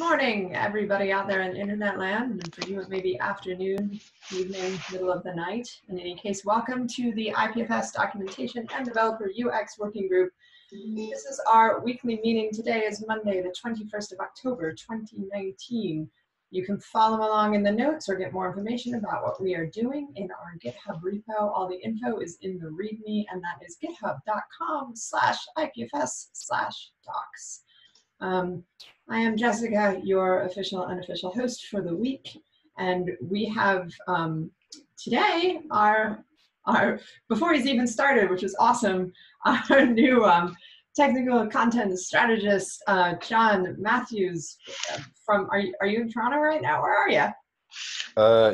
morning, everybody out there in internet land, and for you it may be afternoon, evening, middle of the night. In any case, welcome to the IPFS Documentation and Developer UX Working Group. This is our weekly meeting. Today is Monday, the 21st of October, 2019. You can follow along in the notes or get more information about what we are doing in our GitHub repo. All the info is in the README, and that is github.com/IPFS/docs. I am Jessica, your official and unofficial host for the week, and we have today our before he's even started, which is awesome, our new technical content strategist, John Matthews. From are you in Toronto right now? Where are you?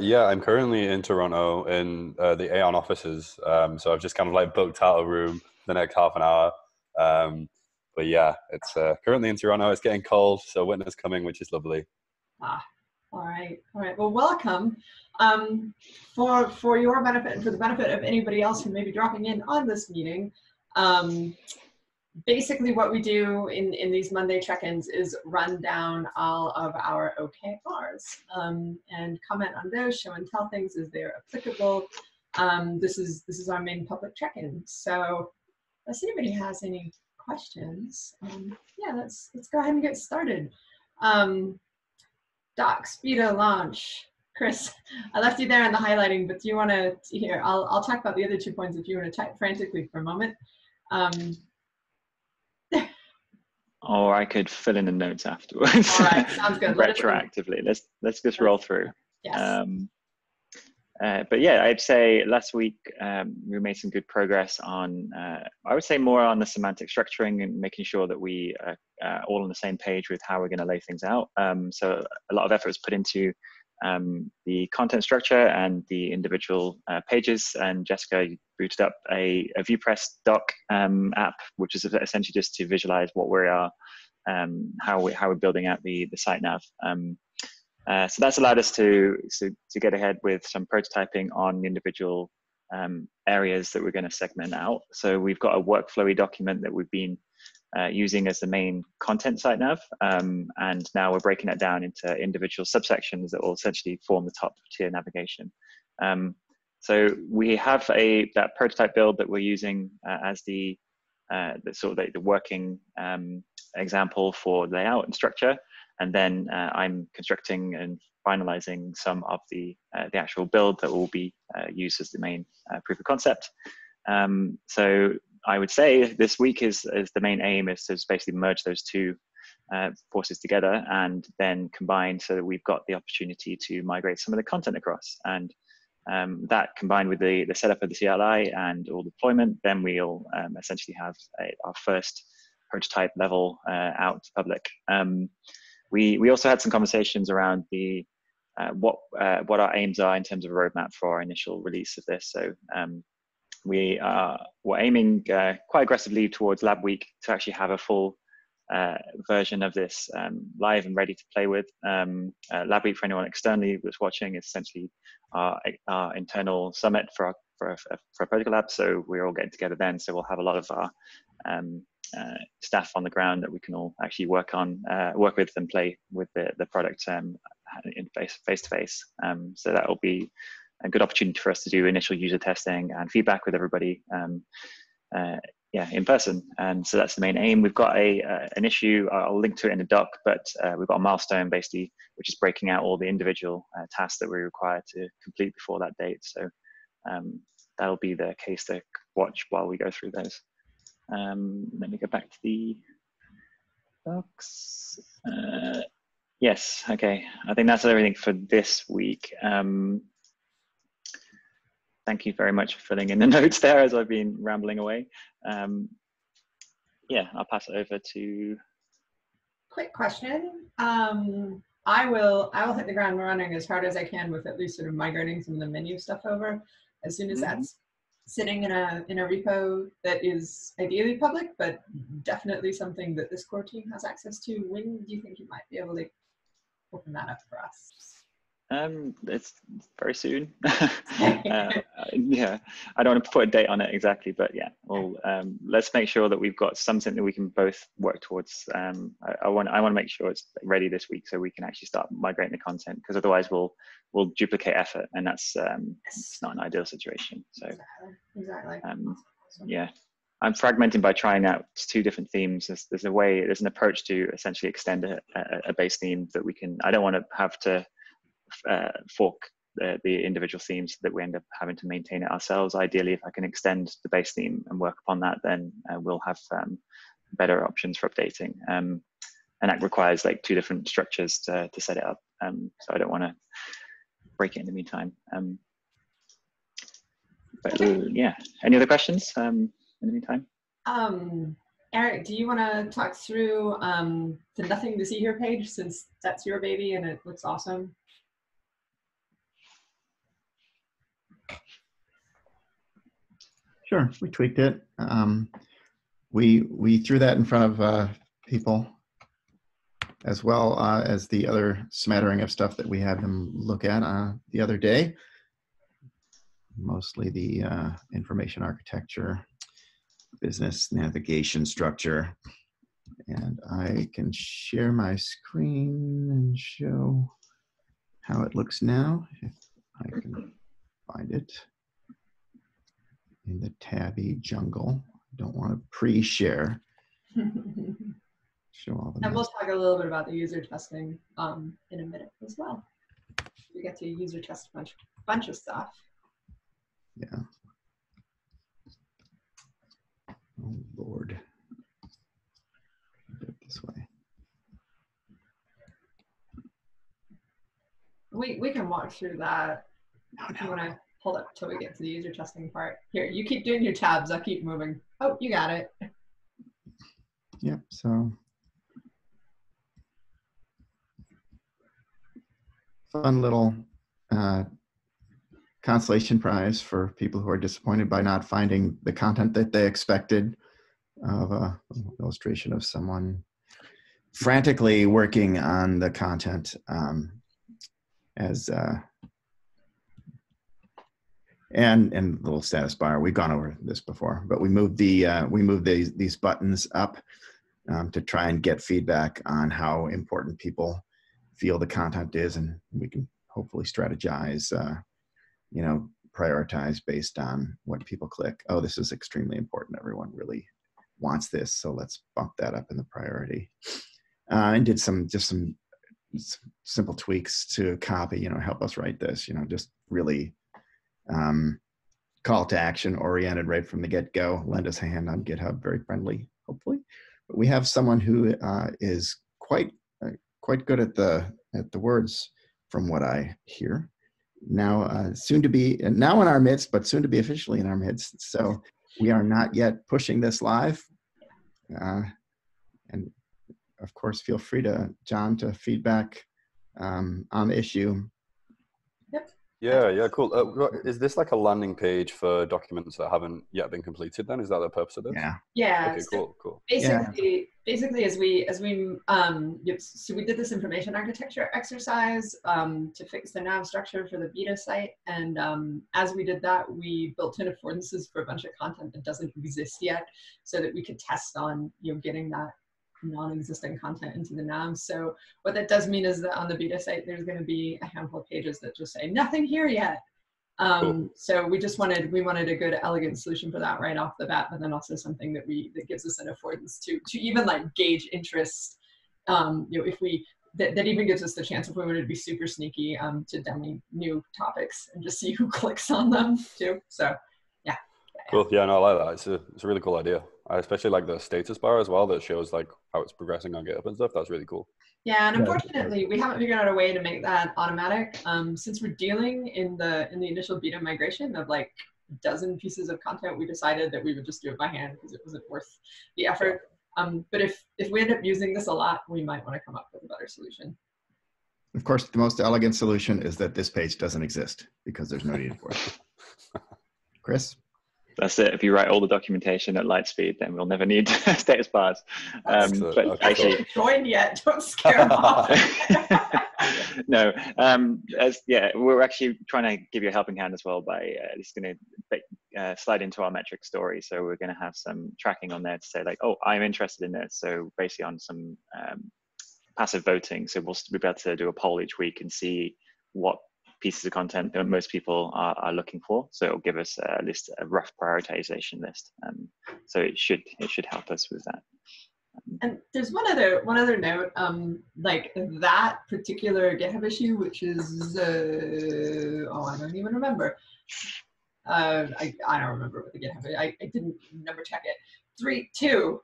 Yeah, I'm currently in Toronto in the Aon offices. So I've just kind of like booked out a room the next half an hour. But yeah, it's currently in Toronto. It's getting cold, so winter's coming, which is lovely. Ah, all right. Well, welcome. For your benefit and for the benefit of anybody else who may be dropping in on this meeting. Basically, what we do in these Monday check-ins is run down all of our OKRs and comment on those, show and tell things as they're applicable. This is our main public check-in. So, unless anybody has any questions, yeah, let's go ahead and get started. Docs beta launch. Chris, I left you there in the highlighting, but do you want to hear? I'll talk about the other 2 points if you want to type frantically for a moment. Or I could fill in the notes afterwards. All right, sounds good. Retroactively, let's just roll through. Yes. But yeah, I'd say last week we made some good progress on, I would say more on the semantic structuring and making sure that we are all on the same page with how we're going to lay things out. So a lot of effort was put into the content structure and the individual pages, and Jessica booted up a VuePress doc app, which is essentially just to visualize what we are, how we're building out the site nav. So that's allowed us to get ahead with some prototyping on the individual areas that we're going to segment out. So we've got a workflowy document that we've been using as the main content site nav, and now we're breaking that down into individual subsections that will essentially form the top tier navigation. So we have that prototype build that we're using as the sort of the working example for layout and structure, and then I'm constructing and finalizing some of the actual build that will be used as the main proof of concept. So I would say this week is the main aim is to basically merge those two forces together and then combine so that we've got the opportunity to migrate some of the content across. And that combined with the setup of the CLI and all deployment, then we'll essentially have our first prototype level out to public. We also had some conversations around what our aims are in terms of a roadmap for our initial release of this. So we're aiming quite aggressively towards Lab Week to actually have a full version of this live and ready to play with. Lab Week, for anyone externally that's watching, is essentially our internal summit for our Protocol Lab. So we're all getting together then. So we'll have a lot of our staff on the ground that we can all actually work with and play with the product in face to face. So that will be a good opportunity for us to do initial user testing and feedback with everybody yeah, in person. And so that's the main aim. We've got an issue, I'll link to it in the doc, but we've got a milestone basically, which is breaking out all the individual tasks that we require to complete before that date. So that'll be the case to watch while we go through those. Let me go back to the docs. Yes, okay. I think that's everything for this week. Thank you very much for filling in the notes there as I've been rambling away. Yeah, I'll pass it over to... Quick question. I will hit the ground running as hard as I can with at least sort of migrating some of the menu stuff over as soon as that's sitting in a repo that is ideally public, but definitely something that this core team has access to. When do you think you might be able to open that up for us? It's very soon. Yeah, I don't want to put a date on it exactly, but yeah, well, let's make sure that we've got something that we can both work towards. I want to make sure it's ready this week so we can actually start migrating the content, because otherwise we'll duplicate effort, and that's it's not an ideal situation. So exactly. Yeah, I'm fragmenting by trying out two different themes. There's an approach to essentially extend a base theme that we can. I don't want to have to fork the individual themes that we end up having to maintain it ourselves. Ideally, if I can extend the base theme and work upon that, then we'll have better options for updating. And that requires like two different structures to set it up. So I don't want to break it in the meantime. But yeah, any other questions in the meantime? Eric, do you want to talk through the Nothing to See Here page, since that's your baby and it looks awesome? Sure, we tweaked it. We threw that in front of people, as well as the other smattering of stuff that we had them look at the other day. Mostly the information architecture, business navigation structure. And I can share my screen and show how it looks now, if I can find it. In the tabby jungle. Don't want to pre-share. Show all the and we'll talk a little bit about the user testing in a minute as well. We get to user test a bunch of stuff. Yeah. Oh Lord. Do it this way. We can walk through that. No. When I hold up till we get to the user testing part. Here, you keep doing your tabs. I'll keep moving. Oh, you got it. Yep. So fun little consolation prize for people who are disappointed by not finding the content that they expected, of an illustration of someone frantically working on the content and the little status bar. We've gone over this before, but we moved the these buttons up to try and get feedback on how important people feel the content is, and we can hopefully strategize, you know, prioritize based on what people click. Oh, this is extremely important. Everyone really wants this, so let's bump that up in the priority. And did just some simple tweaks to copy. You know, help us write this. You know, just really. Call to action oriented right from the get-go. Lend us a hand on GitHub, very friendly, hopefully. But we have someone who is quite good at the words, from what I hear. Now, soon to be now in our midst, but soon to be officially in our midst. So we are not yet pushing this live. And of course, feel free to John to feedback on the issue. Yep. Yeah, cool. Is this like a landing page for documents that haven't yet been completed then? Is that the purpose of this? Yeah. Okay, so cool. Basically, as we so we did this information architecture exercise to fix the nav structure for the beta site, and as we did that, we built in affordances for a bunch of content that doesn't exist yet, so that we could test on, you know, getting that non-existent content into the nav. So what that does mean is that on the beta site, there's going to be a handful of pages that just say nothing here yet. Cool. So we wanted a good, elegant solution for that right off the bat, but then also something that gives us an affordance to even like gauge interest. You know, if we that even gives us the chance, if we wanted to be super sneaky, to demo new topics and just see who clicks on them too. So yeah. Cool. Yeah, no, I like that. It's a really cool idea. I especially like the status bar as well, that shows like how it's progressing on GitHub and stuff. That's really cool. Yeah, and unfortunately, we haven't figured out a way to make that automatic. Since we're dealing in the initial beta migration of like a dozen pieces of content, we decided that we would just do it by hand because it wasn't worth the effort. But if we end up using this a lot, we might want to come up with a better solution. Of course, the most elegant solution is that this page doesn't exist, because there's no need for it. Chris? That's it. If you write all the documentation at light speed, then we'll never need status bars. But actually, joined yet? Don't scare them off. No, we're actually trying to give you a helping hand as well by just going to slide into our metric story. So we're going to have some tracking on there to say like, oh, I'm interested in this. So basically on some passive voting. So we'll be able to do a poll each week and see what pieces of content that most people are looking for. So it'll give us a list, a rough prioritization list. So it should help us with that. And there's one other note, like that particular GitHub issue, which is I don't even remember. I don't remember what the GitHub. I didn't number check it. 3.2.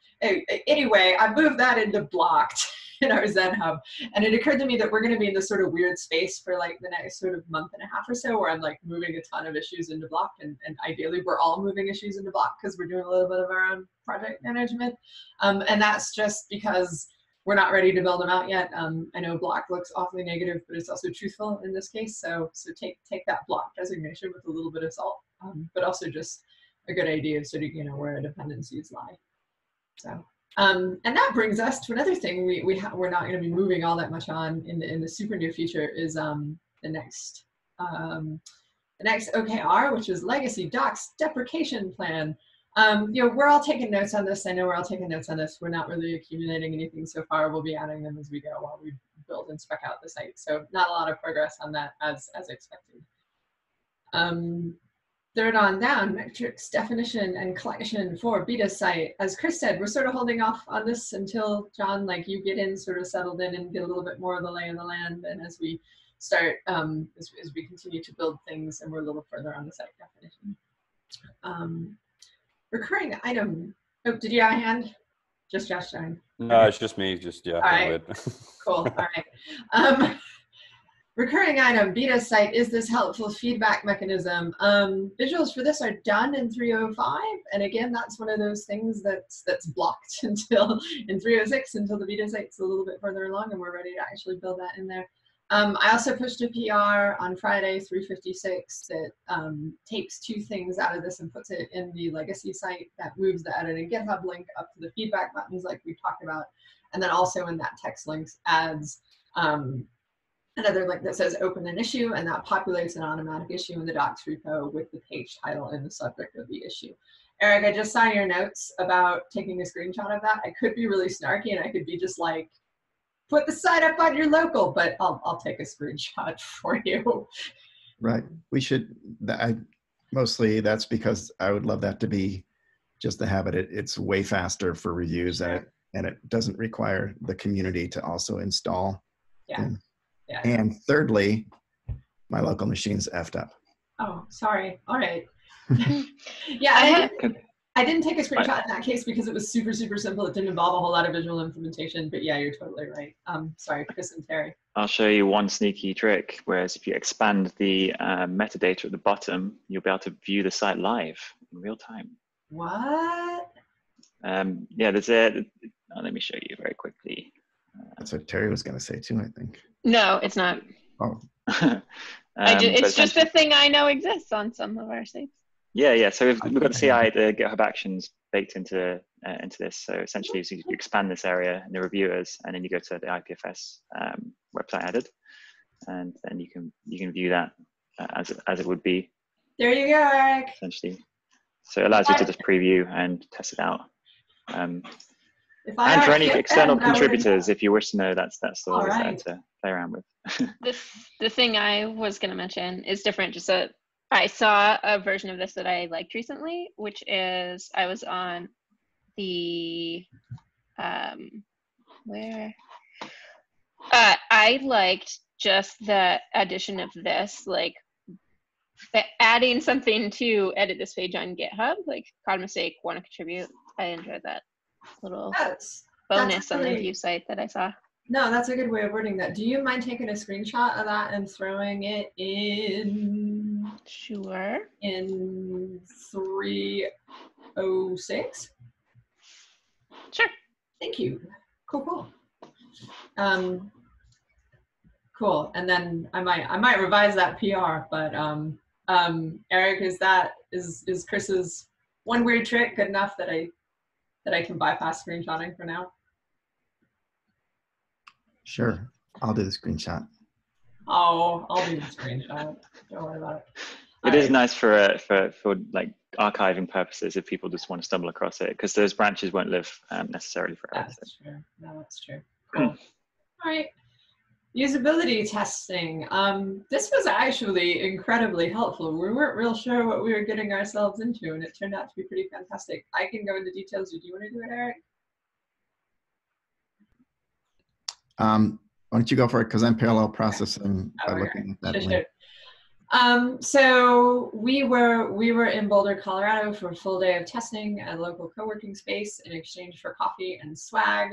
Anyway, I moved that into blocked in our ZenHub, and it occurred to me that we're going to be in this sort of weird space for like the next sort of month and a half or so, where I'm like moving a ton of issues into block, and ideally we're all moving issues into block because we're doing a little bit of our own project management, and that's just because we're not ready to build them out yet. I know block looks awfully negative, but it's also truthful in this case, so take that block designation with a little bit of salt, but also just a good idea of sort of, you know, where dependencies lie. So. And that brings us to another thing we're not going to be moving all that much on in the super near future is the next OKR, which is Legacy Docs Deprecation Plan. You know, we're all taking notes on this. I know we're all taking notes on this. We're not really accumulating anything so far. We'll be adding them as we go while we build and spec out the site. So not a lot of progress on that as expected. Third on down, metrics, definition, and collection for beta site. As Chris said, we're sort of holding off on this until, John, like you get in, sort of settled in and get a little bit more of the lay of the land. And as we start, as we continue to build things and we're a little further on the site definition. Recurring item. Oh, did you have a hand? Just Josh Stein. No, it's just me. Just, yeah. All right. Cool. All right. Recurring item, beta site, is this helpful feedback mechanism? Visuals for this are done in 3.05. And again, that's one of those things that's blocked until in 3.06 until the beta site's a little bit further along and we're ready to actually build that in there. I also pushed a PR on Friday, 3.56, that takes two things out of this and puts it in the legacy site. That moves the edit and GitHub link up to the feedback buttons like we talked about. And then also in that text links adds another link that says open an issue, and that populates an automatic issue in the docs repo with the page title and the subject of the issue. Eric, I just saw your notes about taking a screenshot of that. I could be really snarky and I could be just like, put the site up on your local, but I'll take a screenshot for you. Right. We should, mostly that's because I would love that to be just a habit. It's way faster for reviews, right. and it doesn't require the community to also install. Yeah. Yeah. And thirdly, my local machine's effed up. Oh, sorry. All right. Yeah, I didn't take a screenshot in that case because it was super, super simple. It didn't involve a whole lot of visual implementation. But yeah, you're totally right. Sorry, Chris and Terry. I'll show you one sneaky trick. Whereas if you expand the metadata at the bottom, you'll be able to view the site live in real time. What? Yeah, there's a. Oh, let me show you very quickly. That's what Terry was going to say too, I think. No, it's not. Oh. It's just a thing I know exists on some of our sites. Yeah, yeah. So we've got the CI, the GitHub Actions baked into this. So essentially, you expand this area and the reviewers, and then you go to the IPFS website added, and then you can view that as it would be. There you go, Eric. Essentially, so it allows you to just preview and test it out. And for any external contributors, if you wish to know, that's always there to play around with. The thing I was going to mention is different. Just that I saw a version of this that I liked recently, which is I was on the I liked just the addition of this, like adding something to edit this page on GitHub, like code mistake, want to contribute. I enjoyed that. Little bonus on the view site that I saw. No, that's a good way of wording that. Do you mind taking a screenshot of that and throwing it in? Sure. In 3.06? Sure. Thank you. Cool, cool. Cool. And then I might revise that PR, but Eric, is Chris's one weird trick good enough that I can bypass screenshotting for now? Sure, I'll do the screenshot. Oh, I'll do the screenshot. Don't worry about it. It is nice for like archiving purposes if people just want to stumble across it, because those branches won't live necessarily forever. That's true. No, that's true. Cool. All right. Usability testing. This was actually incredibly helpful. We weren't real sure what we were getting ourselves into, and it turned out to be pretty fantastic. I can go into details. Do you want to do it, Eric? Why don't you go for it? Because I'm parallel processing by looking at that link. So we were in Boulder, Colorado for a full day of testing at a local co-working space in exchange for coffee and swag.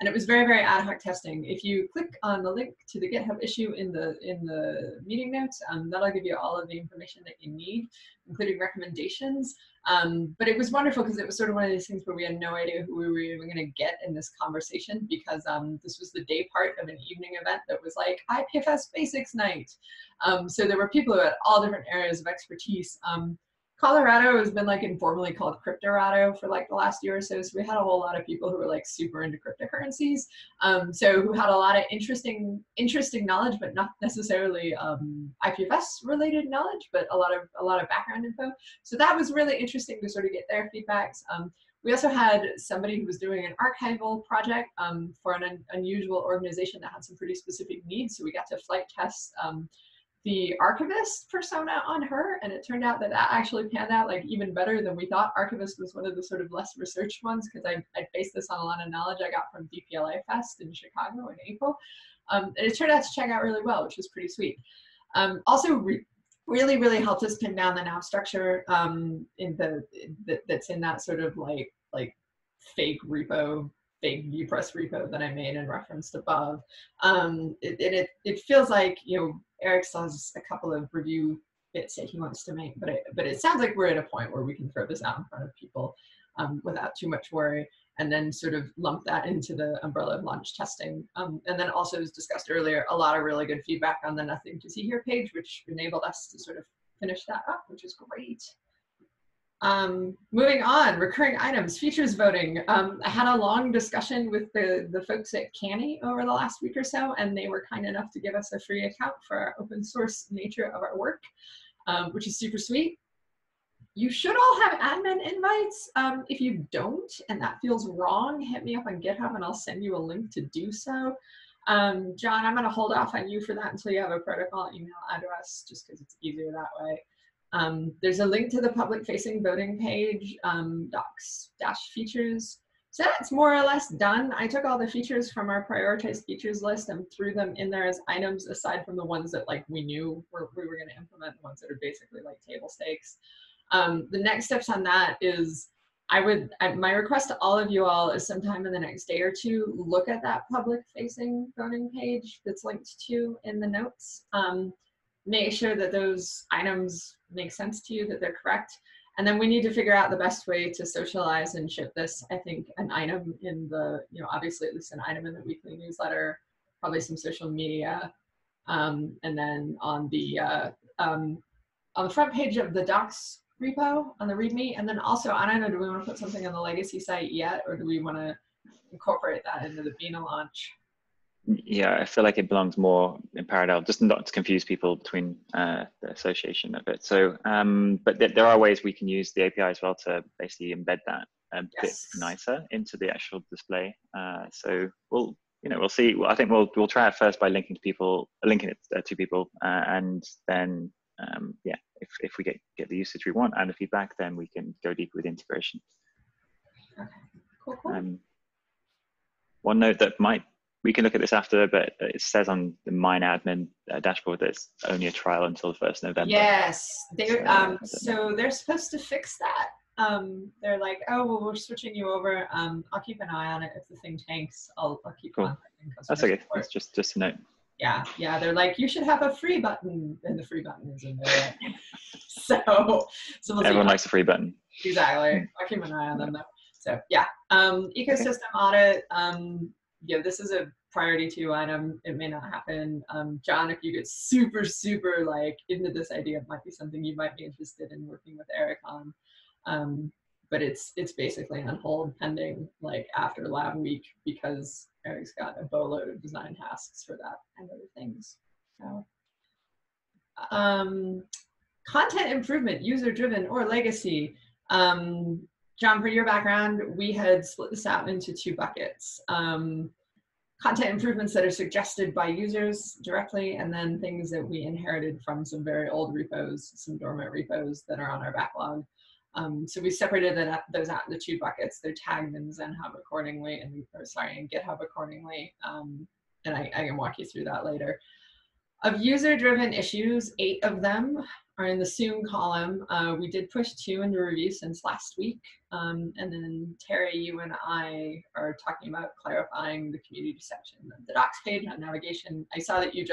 And it was very, very ad hoc testing. If you click on the link to the GitHub issue in the meeting notes, that'll give you all of the information that you need, including recommendations. But it was wonderful because it was sort of one of these things where we had no idea who we were even gonna get in this conversation, because this was the day part of an evening event that was like IPFS basics night. So there were people who had all different areas of expertise. Colorado has been like informally called Crypto Rado for like the last year or so. So we had a whole lot of people who were like super into cryptocurrencies. So who had a lot of interesting knowledge, but not necessarily IPFS related knowledge, but a lot of background info. So that was really interesting to sort of get their feedbacks. We also had somebody who was doing an archival project for an unusual organization that had some pretty specific needs. So we got to flight test the archivist persona on her, and it turned out that that actually panned out like even better than we thought. Archivist was one of the sort of less researched ones, because I based this on a lot of knowledge I got from DPLA Fest in Chicago in April. And it turned out to check out really well, which was pretty sweet. Also really, really helped us pin down the nav structure that's in that sort of like fake repo, big VuePress repo that I made and referenced above. It feels like, you know, Eric still has a couple of review bits that he wants to make, but it sounds like we're at a point where we can throw this out in front of people without too much worry, and then sort of lump that into the umbrella of launch testing. And then also, as discussed earlier, a lot of really good feedback on the Nothing to See Here page, which enabled us to sort of finish that up, which is great. Moving on, recurring items, features voting. I had a long discussion with the folks at Canny over the last week or so, and they were kind enough to give us a free account for our open source nature of our work, which is super sweet. You should all have admin invites. If you don't, and that feels wrong, hit me up on GitHub and I'll send you a link to do so. John, I'm gonna hold off on you for that until you have a protocol email address, just because it's easier that way. There's a link to the public-facing voting page, docs-features. So that's more or less done. I took all the features from our prioritized features list and threw them in there as items, aside from the ones that like we knew we were going to implement, the ones that are basically like table stakes. The next steps on that is, my request to all of you all is sometime in the next day or two, look at that public-facing voting page that's linked to in the notes. Make sure that those items make sense to you, that they're correct. And then we need to figure out the best way to socialize and ship this. I think an item in the, you know, obviously at least an item in the weekly newsletter, probably some social media. And then on the front page of the docs repo, on the README, and then also, I don't know, do we want to put something on the legacy site yet, or do we want to incorporate that into the Bina launch? Yeah, I feel like it belongs more in parallel, just not to confuse people between the association of it. So, but there are ways we can use the API as well to basically embed that a bit nicer into the actual display. So we'll see. I think we'll try it first by linking it to people, and then if we get the usage we want and the feedback, then we can go deeper with integration. Okay, cool. One note that we can look at this after, but it says on the mine admin dashboard that it's only a trial until the 1st of November. Yes, so they're supposed to fix that. They're like, oh, well, we're switching you over. I'll keep an eye on it. If the thing tanks, I'll keep on it. That's okay, that's just a note. Yeah, they're like, you should have a free button, and the free button is in there. so we'll everyone likes a free button. Exactly, I'll keep an eye on them though. So yeah, ecosystem audit. Yeah, this is a priority 2 item. It may not happen. John, if you get super, super like into this idea, it might be something you might be interested in working with Eric on. but it's basically on hold pending like after lab week because Eric's got a boatload of design tasks for that and other things. So, content improvement, user-driven or legacy. John, for your background, we had split this out into two buckets. Content improvements that are suggested by users directly, and then things that we inherited from some very old repos, some dormant repos that are on our backlog. So we separated those out into two buckets. They're tagged in ZenHub accordingly, and in GitHub accordingly. And I can walk you through that later. Of user-driven issues, 8 of them are in the soon column. We did push 2 into review since last week. And then Terry, you and I are talking about clarifying the community section of the docs page on navigation. I saw that you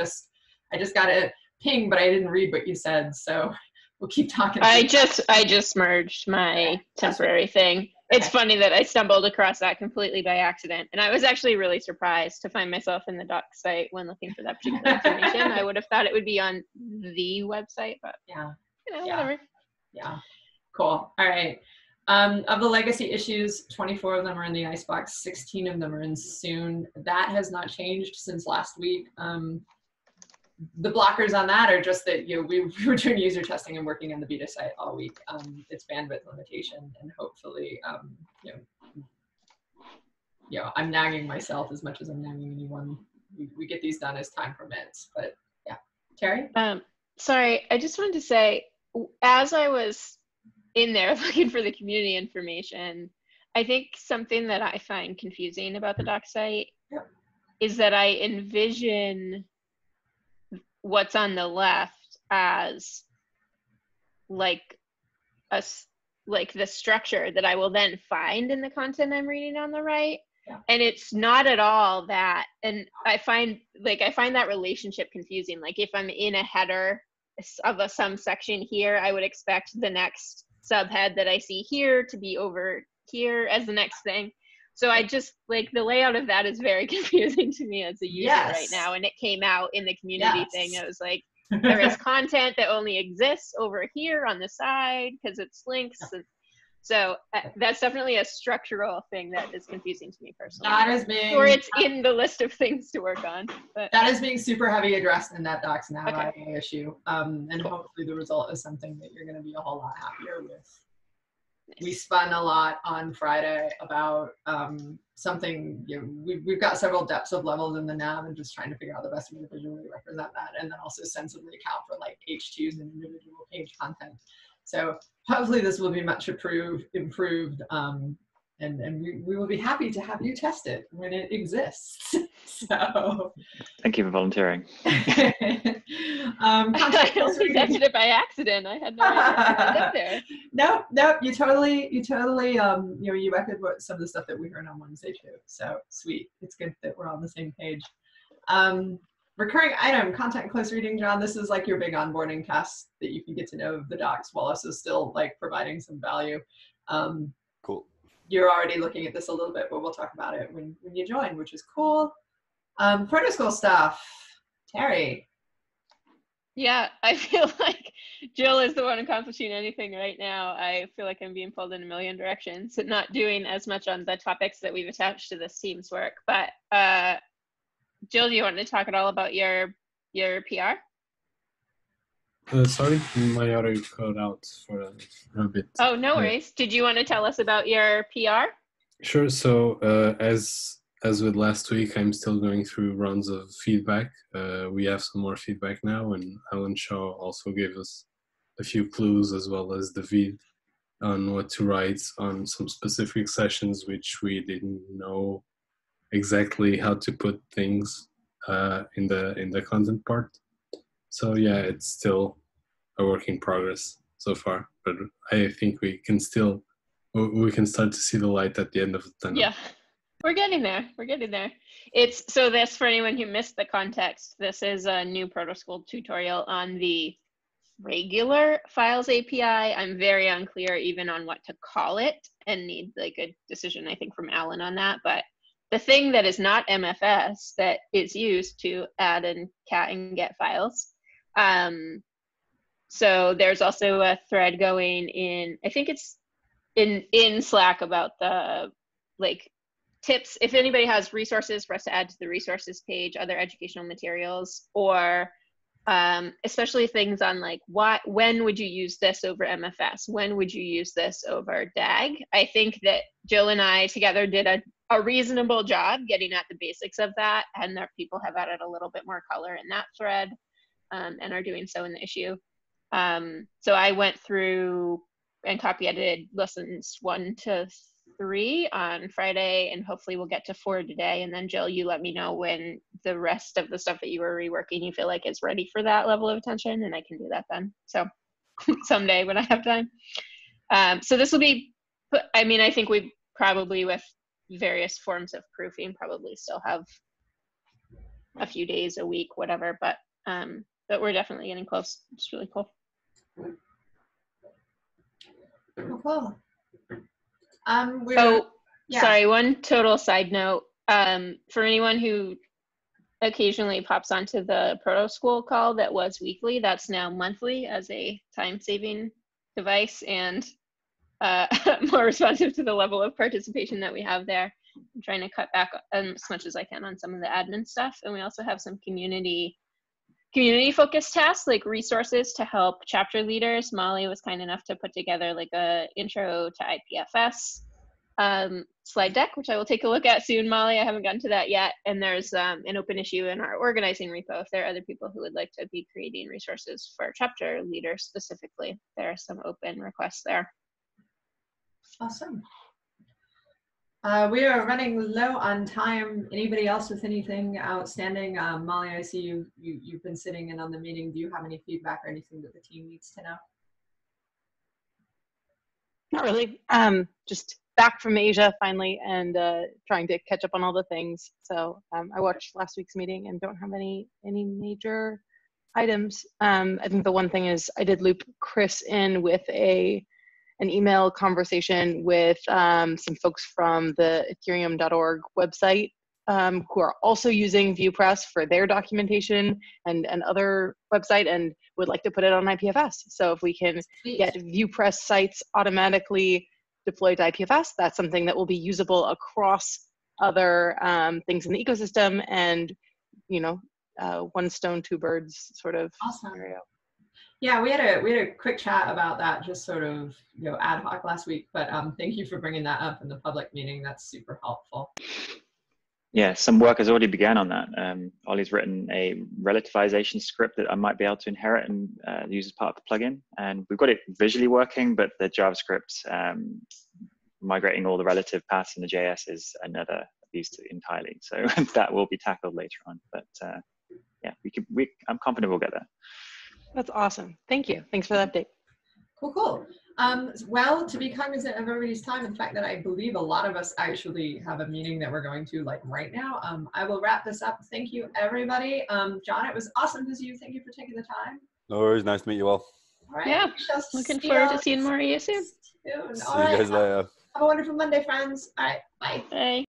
I just got a ping, but I didn't read what you said. So we'll keep talking. I just merged my temporary thing. It's funny that I stumbled across that completely by accident. And I was actually really surprised to find myself in the doc site when looking for that particular information. I would have thought it would be on the website, but yeah, you know, whatever. Yeah, cool. All right. Of the legacy issues, 24 of them are in the icebox, 16 of them are in soon. That has not changed since last week. The blockers on that are just that, you know, we were doing user testing and working on the beta site all week. It's bandwidth limitation, and hopefully, you know, I'm nagging myself as much as I'm nagging anyone. We get these done as time permits, but yeah. Terry? Sorry, I just wanted to say, as I was in there looking for the community information, I think something that I find confusing about the doc site is that I envision what's on the left as like the structure that I will then find in the content I'm reading on the right. Yeah. And it's not at all that. And I find that relationship confusing. Like if I'm in a header of some section here, I would expect the next subhead that I see here to be over here as the next thing. So I just, like, the layout of that is very confusing to me as a user right now. And it came out in the community thing. I was like, there is content that only exists over here on the side because it's links. And so that's definitely a structural thing that is confusing to me personally. That is being, or it's in the list of things to work on. But that is being super heavy addressed in that docs now issue. And hopefully the result is something that you're going to be a whole lot happier with. We spun a lot on Friday about something, you know, we've got several depths of levels in the nav and just trying to figure out the best way to visually represent that and then also sensibly account for like H2s and individual page content. So hopefully this will be much improved and we will be happy to have you test it when it exists. So thank you for volunteering. I only tested it by accident. I had no idea it was there. Nope, you totally you know, you echoed some of the stuff that we heard on Wednesday too. So sweet. It's good that we're on the same page. Recurring item, content close reading, John. This is like your big onboarding task that you can get to know the docs while also still like providing some value. Cool. You're already looking at this a little bit, but we'll talk about it when you join, which is cool. ProtoSchool stuff, Terry. Yeah, I feel like Jill is the one accomplishing anything right now. I feel like I'm being pulled in a million directions and not doing as much on the topics that we've attached to this team's work. But Jill, do you want to talk at all about your PR? Sorry, my audio cut out for a bit. Oh, no worries. Did you want to tell us about your PR? Sure. So as with last week, I'm still going through rounds of feedback. We have some more feedback now, and Alan Shaw also gave us a few clues as well as David on what to write on some specific sessions, which we didn't know exactly how to put things in the content part. So yeah, it's still a work in progress so far, but I think we can start to see the light at the end of the tunnel. Yeah, we're getting there. We're getting there. It's so this, for anyone who missed the context, this is a new ProtoSchool tutorial on the regular files API. I'm very unclear even on what to call it, and need like a decision I think from Alan on that, but. The thing that is not MFS that is used to add and cat and get files. So there's also a thread going in, I think it's in Slack about the like tips. If anybody has resources for us to add to the resources page, other educational materials, or especially things on like when would you use this over MFS? When would you use this over DAG? I think that Jill and I together did a reasonable job getting at the basics of that, and that people have added a little bit more color in that thread and are doing so in the issue. So I went through and copy edited lessons 1 to 3 on Friday, and hopefully we'll get to 4 today. And then Jill, you let me know when the rest of the stuff that you were reworking you feel like is ready for that level of attention, and I can do that then. So someday when I have time. So this will be, I mean, I think we probably with various forms of proofing probably still have a few days, a week, whatever, but we're definitely getting close. It's really cool. Cool. Sorry, one total side note. For anyone who occasionally pops onto the ProtoSchool call that was weekly, that's now monthly as a time-saving device and more responsive to the level of participation that we have there. I'm trying to cut back as much as I can on some of the admin stuff. And we also have some community-focused tasks, like resources to help chapter leaders. Molly was kind enough to put together like a intro to IPFS slide deck, which I will take a look at soon, Molly. I haven't gotten to that yet. And there's an open issue in our organizing repo if there are other people who would like to be creating resources for chapter leaders specifically. There are some open requests there. Awesome. We are running low on time. Anybody else with anything outstanding? Molly, I see you've been sitting in on the meeting. Do you have any feedback or anything that the team needs to know? Not really. Just back from Asia finally, and trying to catch up on all the things. So I watched last week's meeting and don't have any major items. I think the one thing is I did loop Chris in with an email conversation with some folks from the ethereum.org website who are also using VuePress for their documentation and other website and would like to put it on IPFS. So if we can get VuePress sites automatically deployed to IPFS, that's something that will be usable across other things in the ecosystem, and one stone, two birds sort of scenario. Yeah, we had a quick chat about that, just sort of ad hoc last week. But thank you for bringing that up in the public meeting. That's super helpful. Yeah, some work has already begun on that. Ollie's written a relativization script that I might be able to inherit and use as part of the plugin. And we've got it visually working, but the JavaScript migrating all the relative paths in the JS is another piece entirely. So that will be tackled later on. But yeah, I'm confident we'll get there. That's awesome. Thank you. Thanks for the update. Cool. Well, to be cognizant of everybody's time and the fact that I believe a lot of us actually have a meeting that we're going to like right now, I will wrap this up. Thank you, everybody. John, it was awesome to see you. Thank you for taking the time. No worries. Nice to meet you all. All right. Yeah. Looking forward to seeing more of you soon. See you guys later. Have a wonderful Monday, friends. All right. Bye. Bye.